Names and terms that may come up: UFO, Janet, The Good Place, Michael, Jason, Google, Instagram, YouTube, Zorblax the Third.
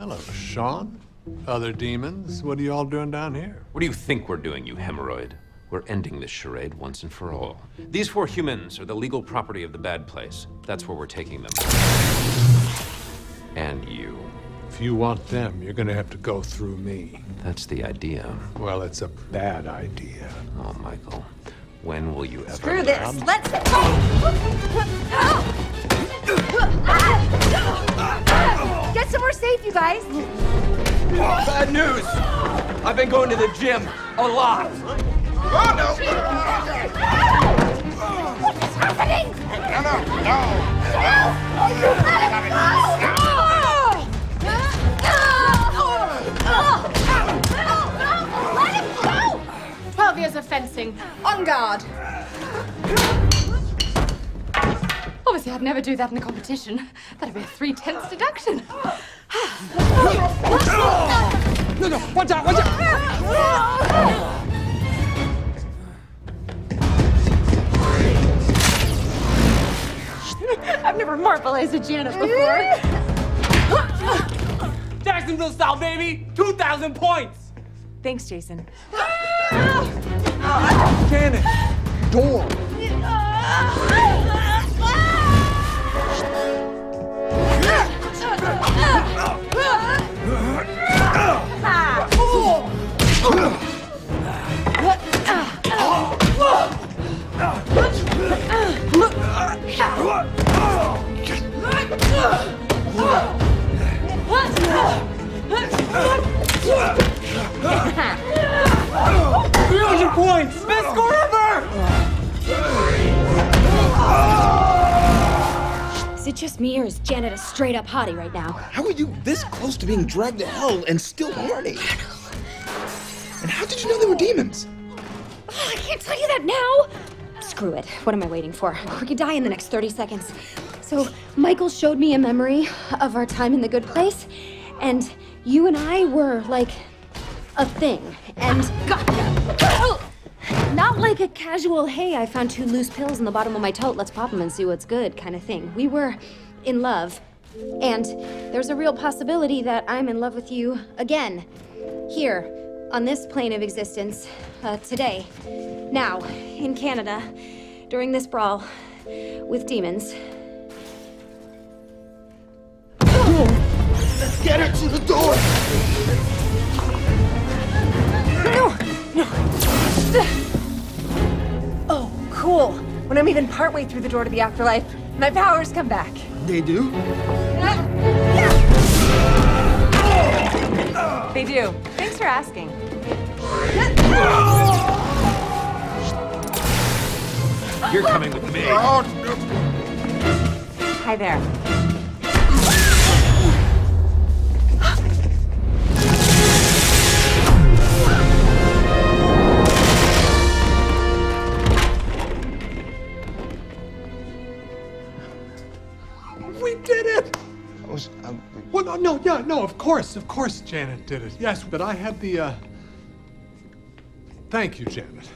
Hello, Sean. Other demons, what are you all doing down here? What do you think we're doing, you hemorrhoid? We're ending this charade once and for all. These four humans are the legal property of the bad place. That's where we're taking them. And you. If you want them, you're gonna have to go through me. That's the idea. Well, it's a bad idea. Oh, Michael, when will you ever... Screw this! Let's go! Get somewhere safe, you guys! Bad news! I've been going to the gym a lot. Oh, no! What is happening? No, let him go! 12 years of fencing. On guard. Obviously, I'd never do that in a competition. That'd be a 3/10 deduction. No, watch out, watch out! I've never marvelized at Janet before. Jacksonville style, baby! 2,000 points! Thanks, Jason. Janet! Door! Points! Best score ever! Is it just me or is Janet a straight up hottie right now? How are you this close to being dragged to hell and still horny? And how did you know they were demons? Oh, I can't tell you that now! Screw it. What am I waiting for? We could die in the next 30 seconds. So, Michael showed me a memory of our time in The Good Place, and you and I were like a thing. And gotcha. Not like a casual, hey, I found 2 loose pills in the bottom of my tote, let's pop them and see what's good kind of thing. We were in love, and there's a real possibility that I'm in love with you again. Here, on this plane of existence, today, now, in Canada, during this brawl with demons. Let's get her to the door! Oh, cool. When I'm even partway through the door to the afterlife, my powers come back. They do? They do. Thanks for asking. You're coming with me. Hi there. We did it! Well, no, of course Janet did it. Yes, but I had the, thank you, Janet.